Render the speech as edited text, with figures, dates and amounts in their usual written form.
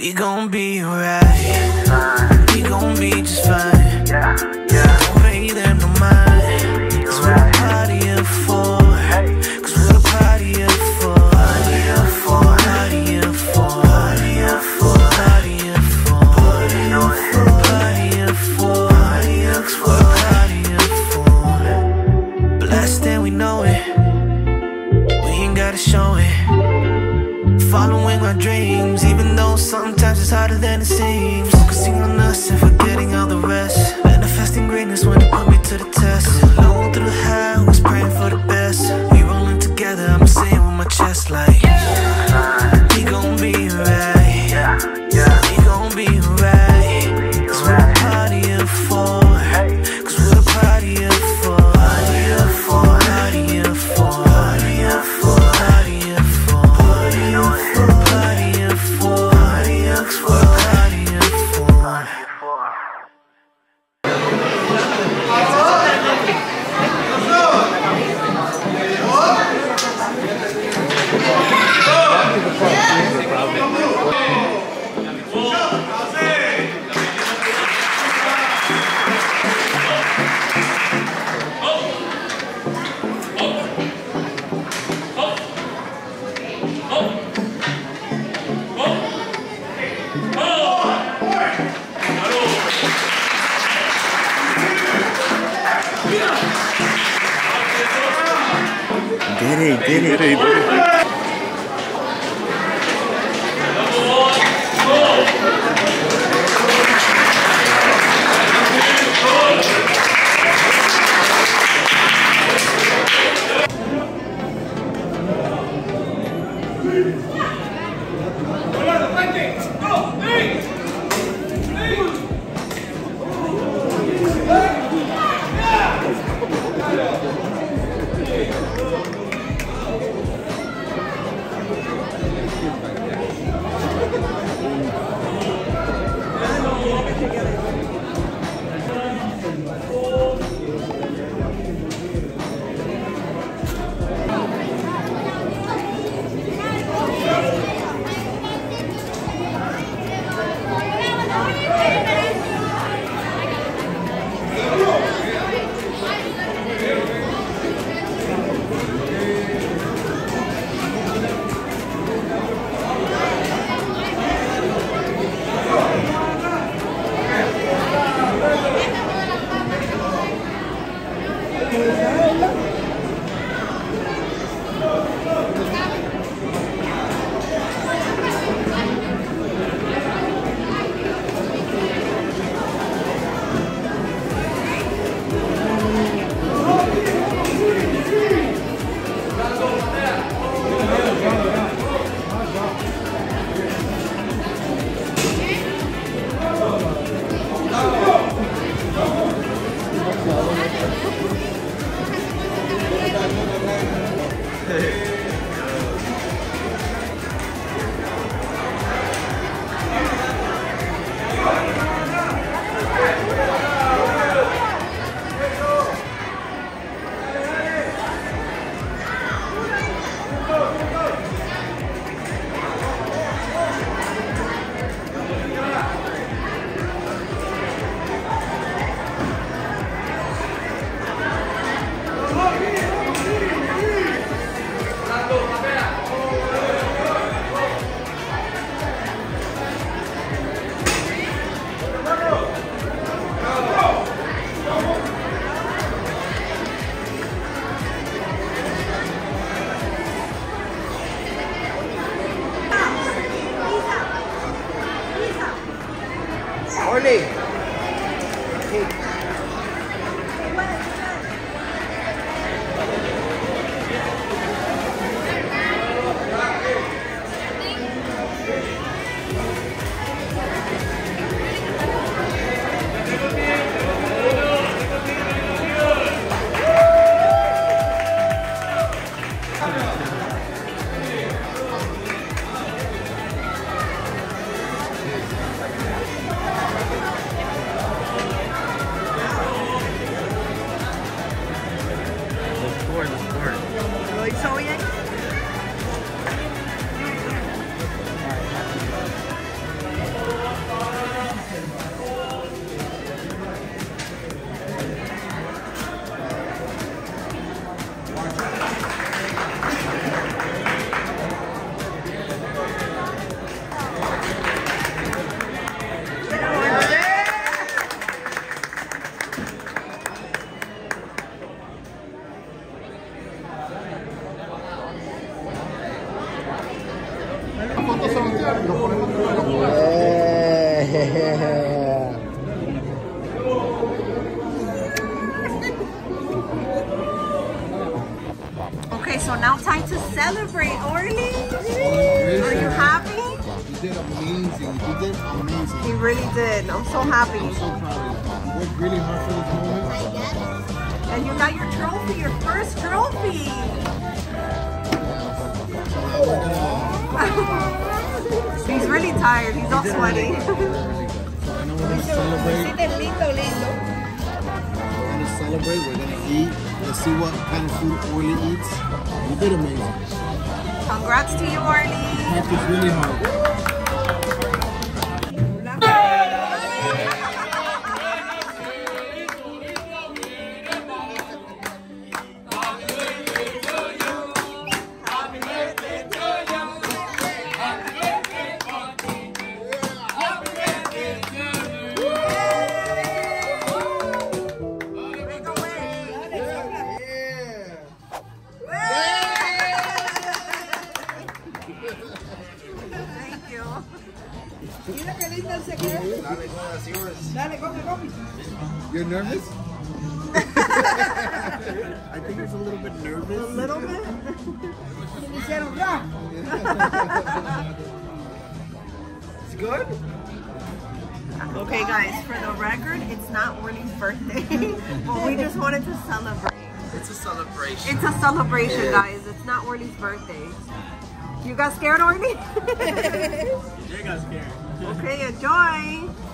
We gon' be alright. We gon' be just fine. Yeah, yeah. Don't pay them no mind. Cause we're a party of four. Cause we're a party of four. Party of four. Party of four. Party of four. Party of four. Party of four. Party of four. Party of four. Party of four. Blessed and we know it. We ain't gotta show it. Following our dreams, even though sometimes it's harder than it seems. Focusing on us and forgetting all the rest. Manifesting greatness when it put me to the test. Low through the high, always praying for the best. We rolling together, I'ma say it with my chest like, yeah. We gon' be alright. We gon' be alright. Cause we're a party of four. Cause we're a party of four. Party of four. Party of four. Party of four. Party of four. Party of four. Party of four. Did it. Yeah. Okay, so now time to celebrate, Orly. Are you happy? You did amazing. You did amazing. You really did. I'm so happy. I'm so proud of you. You worked really hard for this moment. And you got your trophy, your first trophy. He's really tired. He's all sweaty. So I know we're going to celebrate. We're going to celebrate. We're going to eat. Let's see what kind of food Orly eats. You did amazing. Congrats to you, Orly. You worked really hard. Mira qué linda se queda. Dale, no, that's yours. Dale, come, come. You're nervous? I think it's a little bit nervous. A little bit? It's good? Okay, guys, for the record, it's not Orly's birthday, but we just wanted to celebrate. It's a celebration. It's a celebration, guys. It's not Orly's birthday. You got scared, Orly? Yeah, I got scared. Okay, enjoy!